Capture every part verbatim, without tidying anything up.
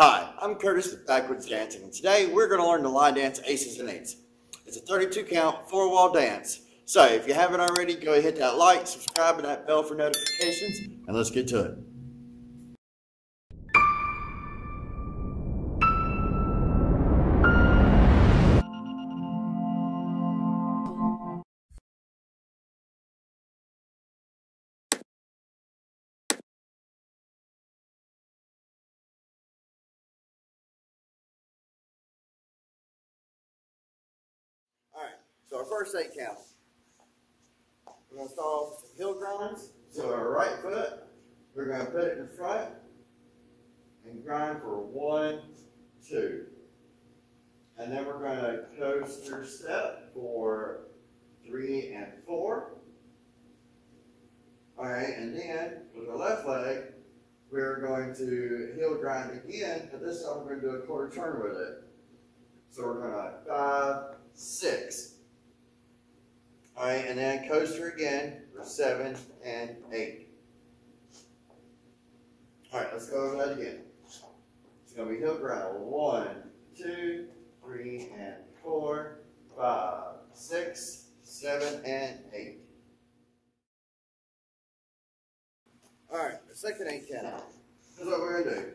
Hi, I'm Curtis with Backwoods Dancing, and today we're going to learn the line dance Aces and Eights. It's a thirty-two count, four-wall dance. So if you haven't already, go ahead and hit that like, subscribe, and that bell for notifications, and let's get to it. So our first eight count. We're going to start off with some heel grinds. So our right foot, we're going to put it in front and grind for one, two. And then we're going to coaster step for three and four. All right, and then with the left leg, we're going to heel grind again, but this time we're going to do a quarter turn with it. So we're going to five, six. All right, and then coaster again for seven and eight. All right, let's go over that again. It's going to be heel grind. One, two, three, and four, five, six, seven, and eight. All right, the second eight count. Here's what we're going to do.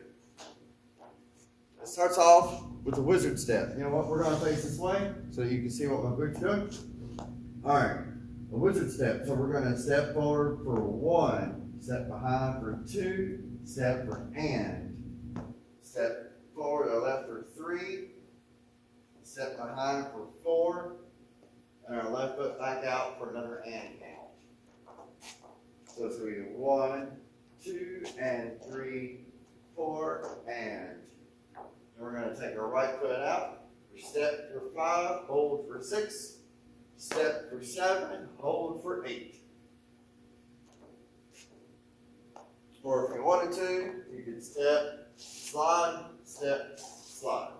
It starts off with the wizard step. You know what? We're going to face this way so you can see what my boot's doing. All right, a wizard step. So we're going to step forward for one, step behind for two, step for and, step forward or left for three, step behind for four, and our left foot back out for another and count. So it's going to be one, two, and three, four, and. And we're going to take our right foot out. We step for five, hold for six. Step for seven, hold for eight. Or if you wanted to, you could step, slide, step, slide.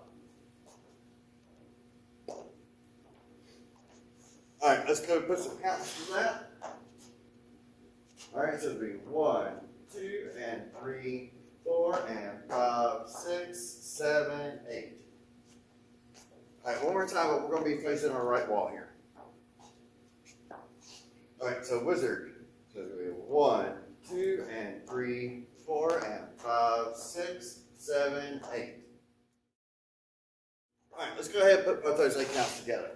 All right, let's go put some counts for that. All right, so it'll be one, two, and three, four, and five, six, seven, eight. All right, one more time, we're going to be facing our right wall here. Alright, so wizard. So we have one, two, and three, four, and five, six, seven, eight. Alright, let's go ahead and put both those eight counts together.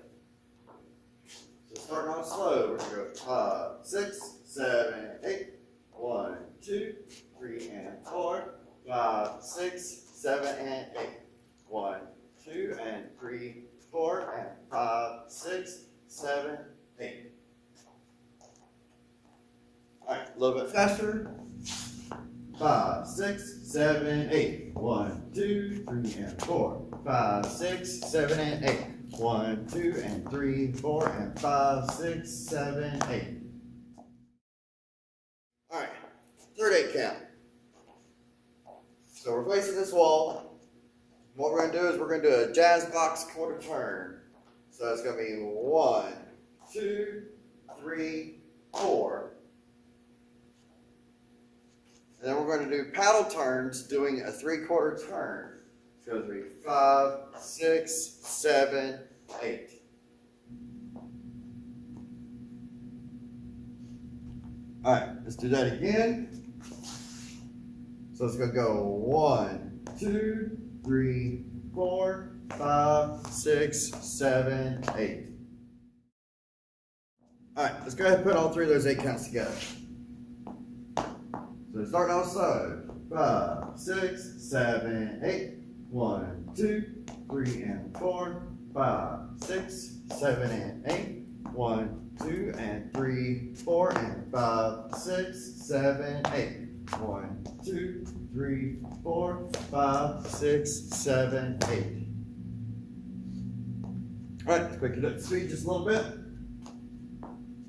So starting off slow, we're going to go five, six, seven, eight. One, two, three, and four, five, six, seven, and eight. One, two, and three, four, and five, six, seven, eight. All right, a little bit faster. Five, six, seven, eight. One, two, three, and four. Five, six, seven, and eight. One, two, and three, four, and five, six, seven, eight. All right, third eight count. So we're facing this wall. What we're going to do is we're going to do a jazz box quarter turn. So it's going to be one, two, three, four. And then we're going to do paddle turns doing a three-quarter turn. So it's going to be five, six, seven, eight. All right, let's do that again. So it's going to go one, two, three, four, five, six, seven, eight. All right, let's go ahead and put all three of those eight counts together. So start off slow. Five, six, seven, eight. One, two, three, and four. Five, six, seven, and eight. One, two, and three, four, and five, six, seven, eight. One, two, three, four, five, six, seven, eight. All right, let's quick it up to speed just a little bit.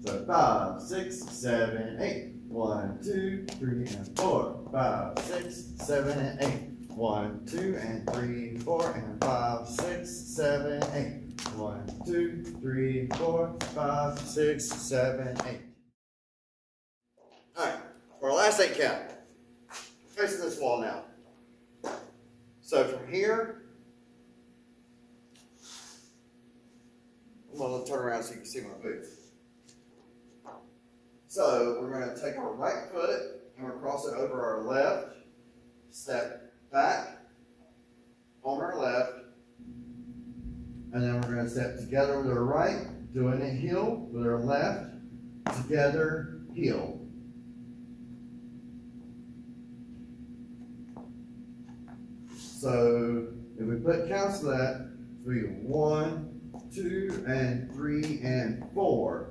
So five, six, seven, eight. One, two, three, and four, five, six, seven, and eight. One, two, and three, four, and five, six, seven, eight. One, two, three, four, five, six, seven, eight. All right, for our last eight count, we're facing this wall now. So from here. I'm going to turn around so you can see my boots. So we're going to take our right foot and we're going to cross it over our left, step back on our left, and then we're going to step together with our right, doing a heel with our left, together, heel. So if we put counts to that, we get one, two, and three, and four.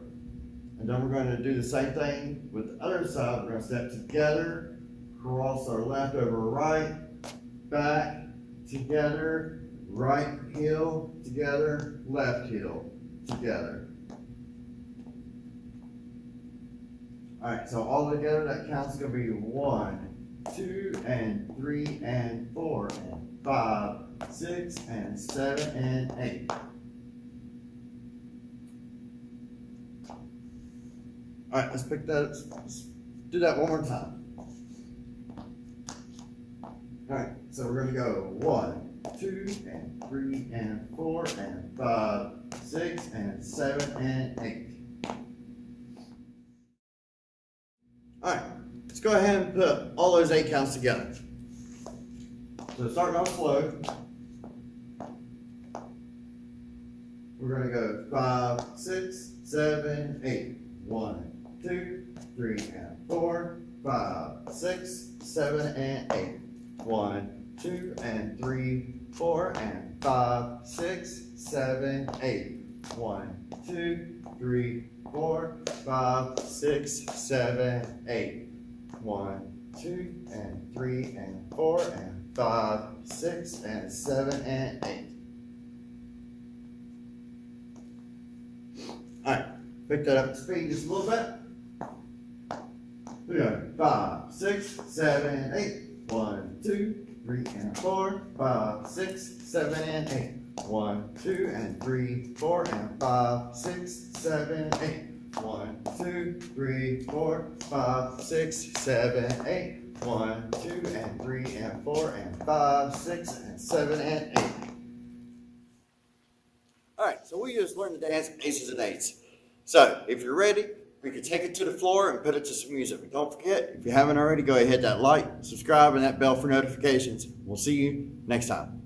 And then we're going to do the same thing with the other side. We're going to step together, cross our left over right, back, together, right heel, together, left heel, together. All right, so all together, that count's going to be one, two, and three, and four, and five, six, and seven, and eight. All right, let's pick that up. Let's do that one more time. All right, so we're going to go one, two, and three, and four, and five, six, and seven, and eight. All right, let's go ahead and put all those eight counts together. So starting off slow, we're going to go five, six, seven, eight. One, two, three, and four, five, six, seven, and eight. One, two, and three, four, and five, six, seven, eight. One, two, three, four, five, six, seven, eight. One, two, and three, and four, and five, six, and seven, and eight. All right. Pick that up to speed just a little bit. We go five, six, seven, eight. One, two, three, and four, five, six, seven, and eight. One, two, and three, four, and five, six, seven, eight. One, two, three, four, five, six, seven, eight. One, two, and three, and four, and five, six, and seven, and eight. All right, so we just learned the dance of Aces and Eights. So, if you're ready, we can take it to the floor and put it to some music. And don't forget, if you haven't already, go ahead and hit that like, subscribe, and that bell for notifications. We'll see you next time.